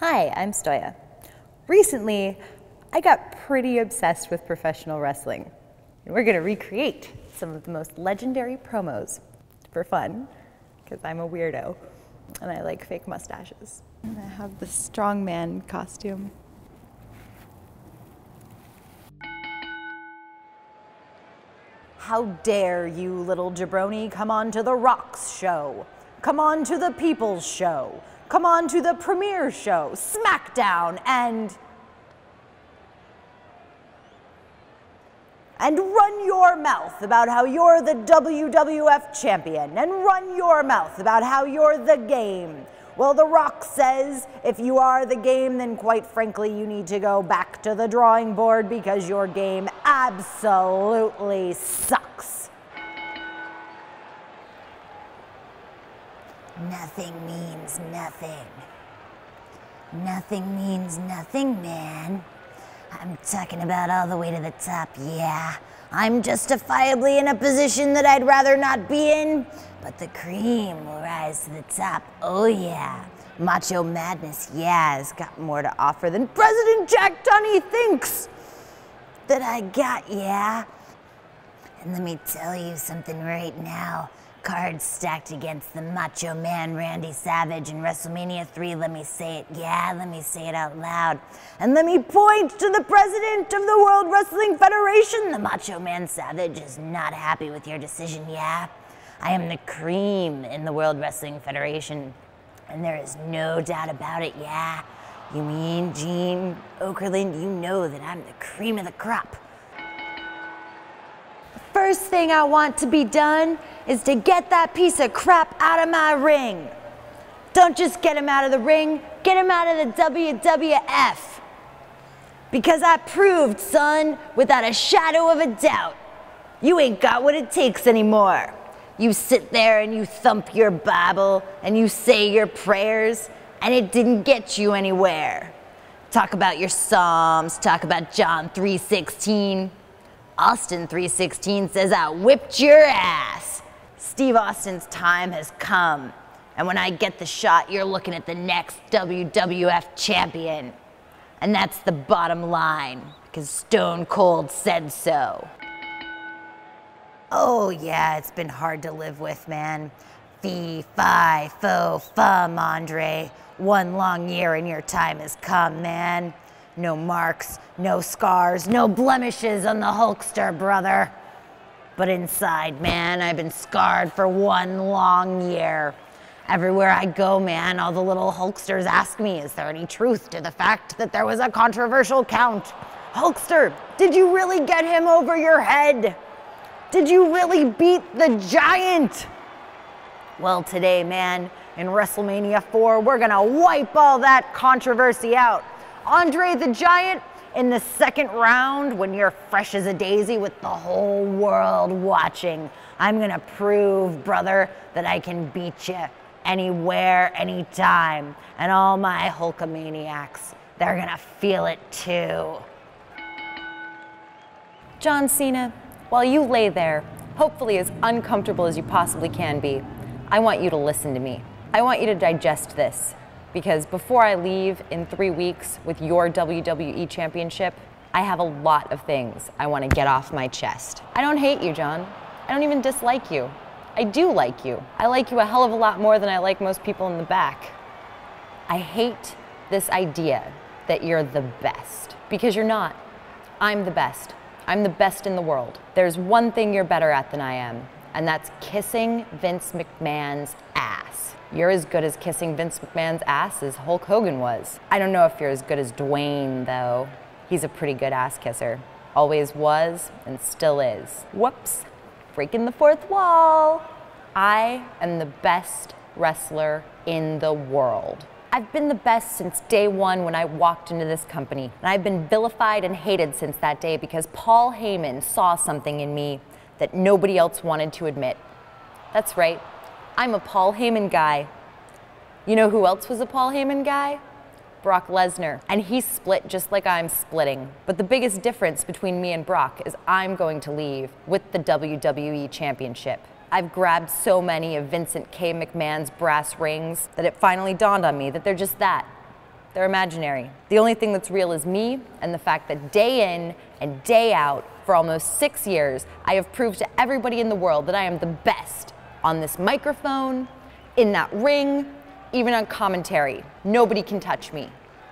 Hi, I'm Stoya. Recently, I got pretty obsessed with professional wrestling. And we're gonna recreate some of the most legendary promos for fun, because I'm a weirdo and I like fake mustaches. And I have the strongman costume. How dare you, little jabroni, come on to The Rock's show. Come on to the People's show. Come on to the premiere show, SmackDown, and run your mouth about how you're the WWF champion, and run your mouth about how you're the game. Well, The Rock says if you are the game, then quite frankly, you need to go back to the drawing board because your game absolutely sucks. Nothing means nothing. Nothing means nothing, man. I'm talking about all the way to the top, yeah. I'm justifiably in a position that I'd rather not be in, but the cream will rise to the top, oh yeah. Macho Madness, yeah, has got more to offer than President Jack Tunney thinks that I got, yeah. And let me tell you something right now. Cards stacked against the Macho Man, Randy Savage, in WrestleMania III, let me say it, yeah, let me say it out loud. And let me point to the president of the World Wrestling Federation. The Macho Man Savage is not happy with your decision, yeah? I am the cream in the World Wrestling Federation, and there is no doubt about it, yeah? You mean, Gene Okerlund, you know that I'm the cream of the crop. First thing I want to be done is to get that piece of crap out of my ring. Don't just get him out of the ring, get him out of the WWF. Because I proved, son, without a shadow of a doubt, you ain't got what it takes anymore. You sit there and you thump your Bible and you say your prayers and it didn't get you anywhere. Talk about your Psalms, talk about John 3:16. Austin 316 says, I whipped your ass. Steve Austin's time has come. And when I get the shot, you're looking at the next WWF champion. And that's the bottom line, because Stone Cold said so. Oh yeah, it's been hard to live with, man. Fee, fi, fo, fum, Andre. One long year and your time has come, man. No marks, no scars, no blemishes on the Hulkster, brother. But inside, man, I've been scarred for one long year. Everywhere I go, man, all the little Hulksters ask me, is there any truth to the fact that there was a controversial count? Hulkster, did you really get him over your head? Did you really beat the Giant? Well, today, man, in WrestleMania 4, we're gonna wipe all that controversy out. Andre the Giant, in the second round, when you're fresh as a daisy with the whole world watching, I'm gonna prove, brother, that I can beat you anywhere, anytime. And all my Hulkamaniacs, they're gonna feel it too. John Cena, while you lay there, hopefully as uncomfortable as you possibly can be, I want you to listen to me. I want you to digest this. Because before I leave in 3 weeks with your WWE Championship, I have a lot of things I want to get off my chest. I don't hate you, John. I don't even dislike you. I do like you. I like you a hell of a lot more than I like most people in the back. I hate this idea that you're the best, because you're not. I'm the best. I'm the best in the world. There's one thing you're better at than I am, and that's kissing Vince McMahon's ass. You're as good as kissing Vince McMahon's ass as Hulk Hogan was. I don't know if you're as good as Dwayne, though. He's a pretty good ass kisser. Always was and still is. Whoops, breaking the fourth wall. I am the best wrestler in the world. I've been the best since day one when I walked into this company. And I've been vilified and hated since that day because Paul Heyman saw something in me that nobody else wanted to admit. That's right, I'm a Paul Heyman guy. You know who else was a Paul Heyman guy? Brock Lesnar. And he split just like I'm splitting. But the biggest difference between me and Brock is I'm going to leave with the WWE Championship. I've grabbed so many of Vincent K. McMahon's brass rings that it finally dawned on me that they're just that. They're imaginary. The only thing that's real is me and the fact that day in and day out for almost 6 years, I have proved to everybody in the world that I am the best on this microphone, in that ring, even on commentary. Nobody can touch me.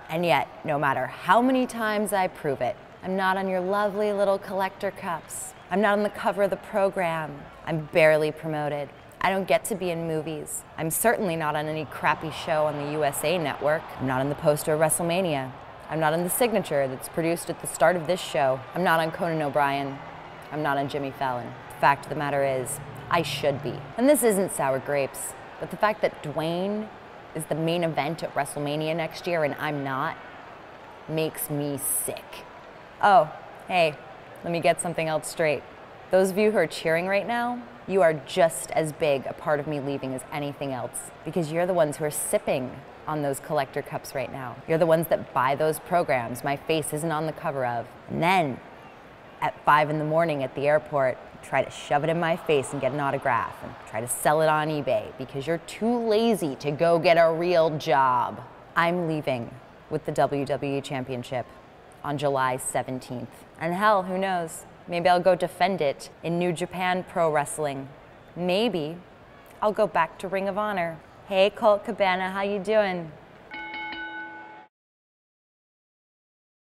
And yet, no matter how many times I prove it, I'm not on your lovely little collector cups. I'm not on the cover of the program. I'm barely promoted. I don't get to be in movies. I'm certainly not on any crappy show on the USA Network. I'm not on the poster of WrestleMania. I'm not on the signature that's produced at the start of this show. I'm not on Conan O'Brien. I'm not on Jimmy Fallon. The fact of the matter is, I should be. And this isn't sour grapes, but the fact that Dwayne is the main event at WrestleMania next year and I'm not, makes me sick. Oh, hey, let me get something else straight. Those of you who are cheering right now, you are just as big a part of me leaving as anything else, because you're the ones who are sipping on those collector cups right now. You're the ones that buy those programs my face isn't on the cover of. And then at 5 in the morning at the airport, try to shove it in my face and get an autograph and try to sell it on eBay because you're too lazy to go get a real job. I'm leaving with the WWE Championship on July 17th. And hell, who knows? Maybe I'll go defend it in New Japan Pro Wrestling. Maybe I'll go back to Ring of Honor. Hey, Colt Cabana, how you doing?